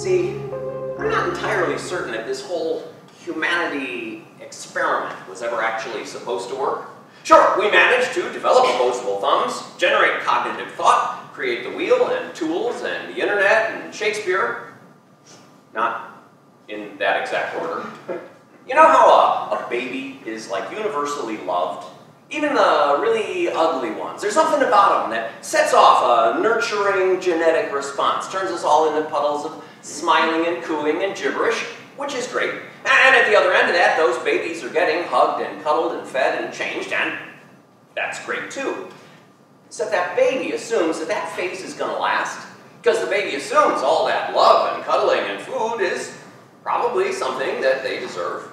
See, I'm not entirely certain if this whole humanity experiment was ever actually supposed to work. Sure, we managed to develop opposable thumbs, generate cognitive thought, create the wheel and tools and the internet and Shakespeare. Not in that exact order. You know how a baby is like universally loved? Even the really ugly ones. There's something about them that sets off a nurturing genetic response, turns us all into puddles of smiling and cooing and gibberish, which is great. And at the other end of that, those babies are getting hugged and cuddled and fed and changed, and that's great too. Except that baby assumes that that phase is going to last, because the baby assumes all that love and cuddling and food is probably something that they deserve.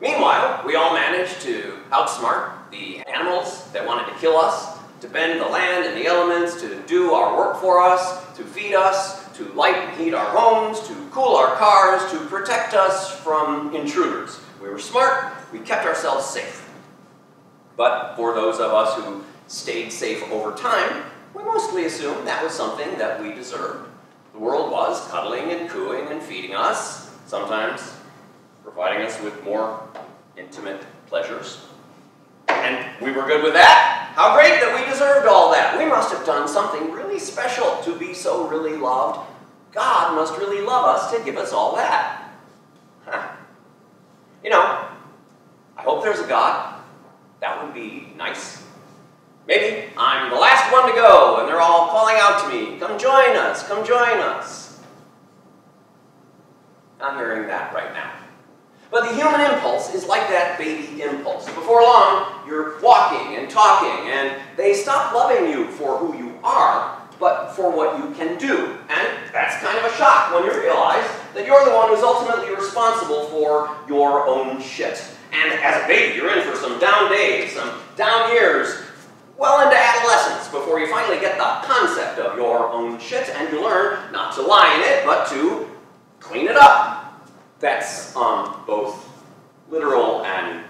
Meanwhile, we all managed to outsmart the animals that wanted to kill us, to bend the land and the elements, to do our work for us, to feed us, to light and heat our homes, to cool our cars, to protect us from intruders. We were smart, we kept ourselves safe. But for those of us who stayed safe over time, we mostly assumed that was something that we deserved. The world was cuddling and cooing and feeding us, sometimes providing us with more intimate pleasures. And we were good with that. How great that we deserved all that. We must have done something really special to be so really loved. God must really love us to give us all that. Huh. You know, I hope there's a God. That would be nice. Maybe I'm the last one to go, and they're all calling out to me, come join us, come join us. Not hearing that right now. But the human impulse is like that baby impulse. Before long, you're walking and talking, and they stop loving you for who you are, but for what you can do. And that's kind of a shock when you realize that you're the one who's ultimately responsible for your own shit. And as a baby, you're in for some down days, some down years, well into adolescence, before you finally get the concept of your own shit, and you learn not to lie in it, but to clean it up. That's both literal and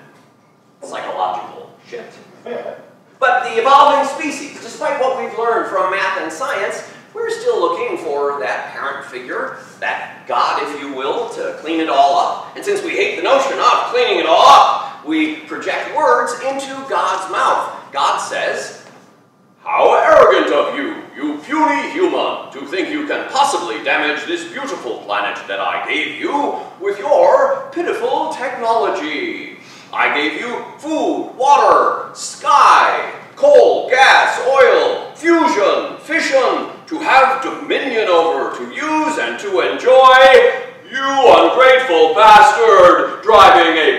psychological shit. But the evolving species, despite what we've learned from math and science, we're still looking for that parent figure, that God, if you will, to clean it all up. And since we hate the notion of cleaning it all up, we project words into God's mouth. God says, "How arrogant of you, you puny human, to think you can possibly damage this beautiful planet that I gave you with your pitiful technology. I gave you food, water, sky, coal, gas, oil, fusion, fission, to have dominion over, to use and to enjoy. You ungrateful bastard, driving a